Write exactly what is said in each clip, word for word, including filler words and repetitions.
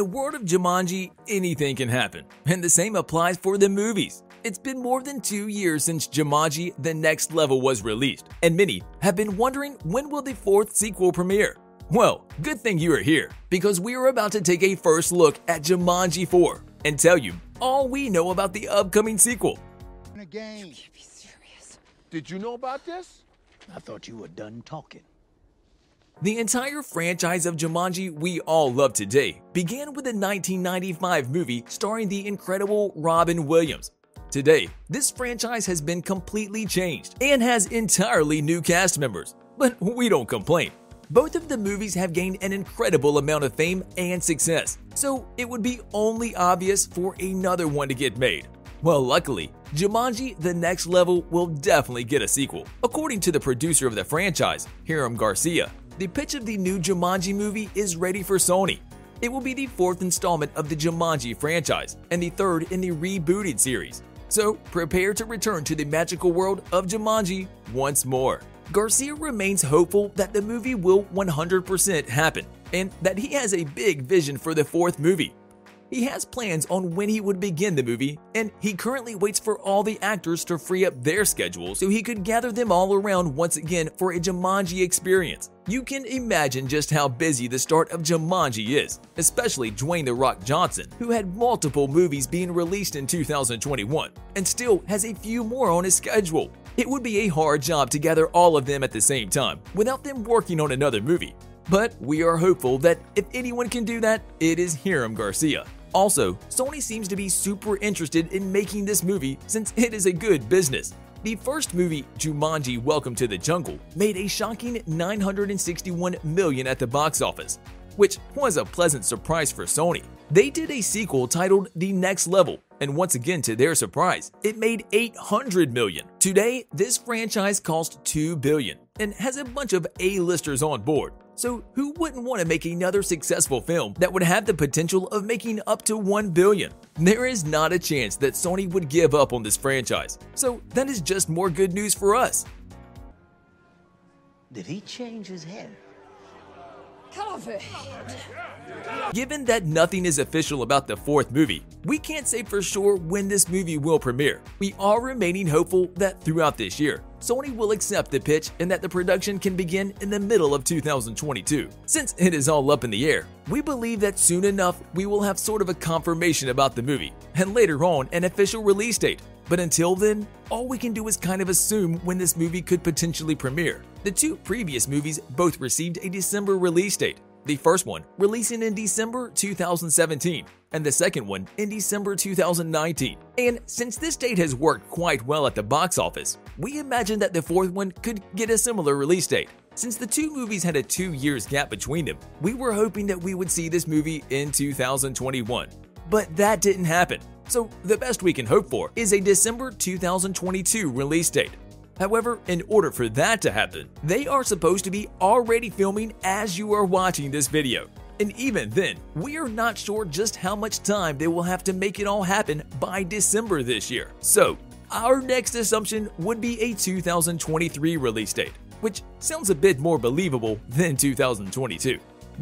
the world of Jumanji, anything can happen. And the same applies for the movies. It's been more than two years since Jumanji: The Next Level was released, and many have been wondering when will the fourth sequel premiere. Well, good thing you are here, because we are about to take a first look at Jumanji four and tell you all we know about the upcoming sequel. You can't be serious. Did you know about this? I thought you were done talking. The entire franchise of Jumanji we all love today began with the nineteen ninety-five movie starring the incredible Robin Williams. Today, this franchise has been completely changed and has entirely new cast members, but we don't complain. Both of the movies have gained an incredible amount of fame and success, so it would be only obvious for another one to get made. Well, luckily, Jumanji: The Next Level will definitely get a sequel. According to the producer of the franchise, Hiram Garcia, the pitch of the new Jumanji movie is ready for Sony. It will be the fourth installment of the Jumanji franchise and the third in the rebooted series. So prepare to return to the magical world of Jumanji once more. Garcia remains hopeful that the movie will one hundred percent happen and that he has a big vision for the fourth movie. He has plans on when he would begin the movie, and he currently waits for all the actors to free up their schedules so he could gather them all around once again for a Jumanji experience. You can imagine just how busy the start of Jumanji is, especially Dwayne "The Rock" Johnson, who had multiple movies being released in two thousand twenty-one and still has a few more on his schedule. It would be a hard job to gather all of them at the same time without them working on another movie. But we are hopeful that if anyone can do that, it is Hiram Garcia. Also, Sony seems to be super interested in making this movie since it is a good business. The first movie, Jumanji: Welcome to the Jungle, made a shocking nine hundred sixty-one million dollars at the box office, which was a pleasant surprise for Sony. They did a sequel titled The Next Level, and once again to their surprise, it made eight hundred million dollars. Today, this franchise cost two billion dollars and has a bunch of A-listers on board. So who wouldn't want to make another successful film that would have the potential of making up to one billion dollars? There is not a chance that Sony would give up on this franchise, so that is just more good news for us. Did he change his hair? Given that nothing is official about the fourth movie, we can't say for sure when this movie will premiere. We are remaining hopeful that throughout this year, Sony will accept the pitch and that the production can begin in the middle of two thousand twenty-two. Since it is all up in the air, we believe that soon enough we will have sort of a confirmation about the movie and later on an official release date. But until then, all we can do is kind of assume when this movie could potentially premiere. The two previous movies both received a December release date. The first one releasing in December two thousand seventeen and the second one in December two thousand nineteen. And since this date has worked quite well at the box office, we imagine that the fourth one could get a similar release date. Since the two movies had a two years gap between them, we were hoping that we would see this movie in two thousand twenty-one. But that didn't happen. So the best we can hope for is a December two thousand twenty-two release date. However, in order for that to happen, they are supposed to be already filming as you are watching this video. And even then, we are not sure just how much time they will have to make it all happen by December this year. So our next assumption would be a two thousand twenty-three release date, which sounds a bit more believable than two thousand twenty-two.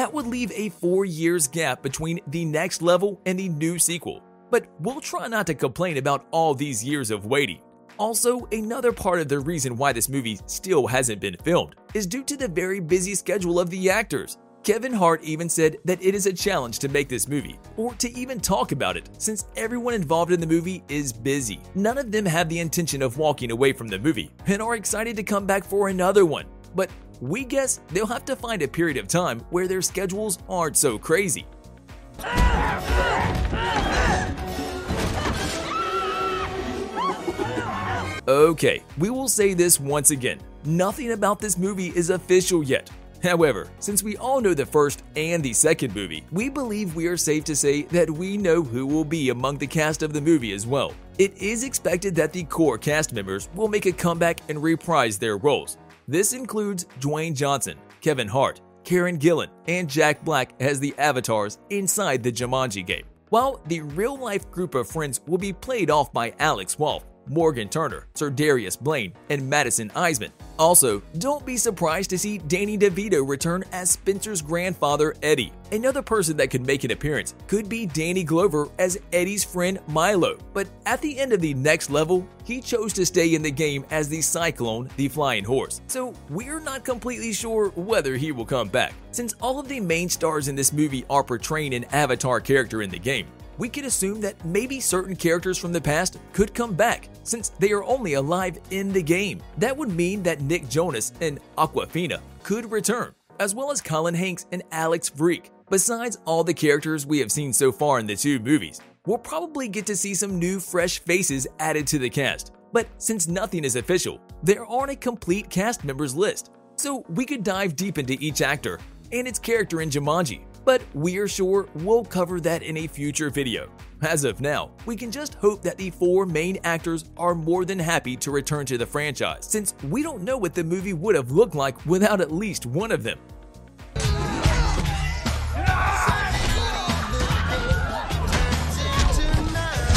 That would leave a four years gap between The Next Level and the new sequel. But we'll try not to complain about all these years of waiting. Also, another part of the reason why this movie still hasn't been filmed is due to the very busy schedule of the actors. Kevin Hart even said that it is a challenge to make this movie, or to even talk about it, since everyone involved in the movie is busy. None of them have the intention of walking away from the movie and are excited to come back for another one. But we guess they'll have to find a period of time where their schedules aren't so crazy. Okay, we will say this once again, nothing about this movie is official yet. However, since we all know the first and the second movie, we believe we are safe to say that we know who will be among the cast of the movie as well. It is expected that the core cast members will make a comeback and reprise their roles. This includes Dwayne Johnson, Kevin Hart, Karen Gillan, and Jack Black as the avatars inside the Jumanji game, while the real-life group of friends will be played off by Alex Wolff. Morgan Turner, Sir Darius Blaine, and Madison Eisman. Also, don't be surprised to see Danny DeVito return as Spencer's grandfather, Eddie. Another person that could make an appearance could be Danny Glover as Eddie's friend Milo, but at the end of the next level, he chose to stay in the game as the Cyclone, the Flying Horse, so we're not completely sure whether he will come back. Since all of the main stars in this movie are portraying an Avatar character in the game, we can assume that maybe certain characters from the past could come back, since they are only alive in the game. That would mean that Nick Jonas and Aquafina could return, as well as Colin Hanks and Alex Freak. Besides all the characters we have seen so far in the two movies, we'll probably get to see some new fresh faces added to the cast. But since nothing is official, there aren't a complete cast members list, so we could dive deep into each actor and its character in Jumanji, but we're sure we'll cover that in a future video. As of now, we can just hope that the four main actors are more than happy to return to the franchise, since we don't know what the movie would have looked like without at least one of them.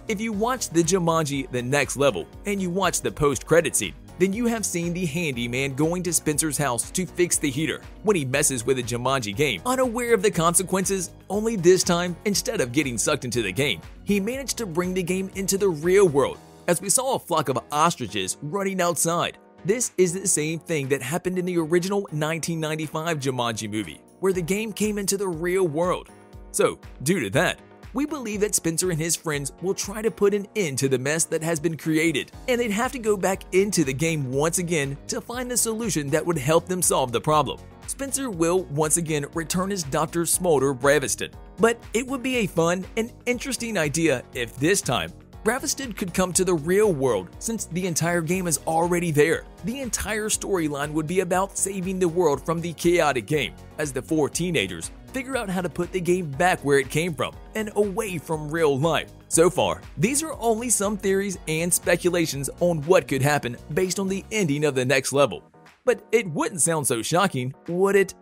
If you watch the Jumanji The Next Level and you watch the post-credit scene, then you have seen the handyman going to Spencer's house to fix the heater when he messes with a Jumanji game. Unaware of the consequences, only this time, instead of getting sucked into the game, he managed to bring the game into the real world, as we saw a flock of ostriches running outside. This is the same thing that happened in the original nineteen ninety-five Jumanji movie, where the game came into the real world. So, due to that, we believe that Spencer and his friends will try to put an end to the mess that has been created, and they'd have to go back into the game once again to find the solution that would help them solve the problem. Spencer will once again return as Doctor Smolder Braveston, but it would be a fun and interesting idea if this time Braveston could come to the real world, since the entire game is already there. The entire storyline would be about saving the world from the chaotic game, as the four teenagers figure out how to put the game back where it came from and away from real life. So far, these are only some theories and speculations on what could happen based on the ending of The Next Level. But it wouldn't sound so shocking, would it?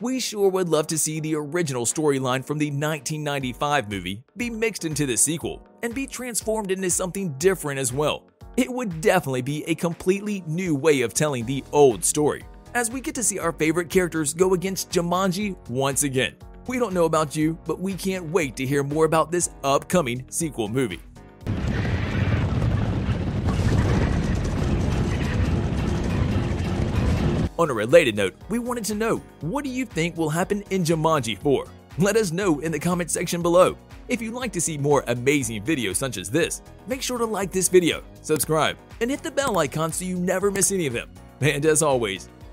We sure would love to see the original storyline from the nineteen ninety-five movie be mixed into the sequel and be transformed into something different as well. It would definitely be a completely new way of telling the old story, as we get to see our favorite characters go against Jumanji once again. We don't know about you, but we can't wait to hear more about this upcoming sequel movie. On a related note, we wanted to know, what do you think will happen in Jumanji four? Let us know in the comment section below. If you'd like to see more amazing videos such as this, make sure to like this video, subscribe, and hit the bell icon so you never miss any of them. And as always,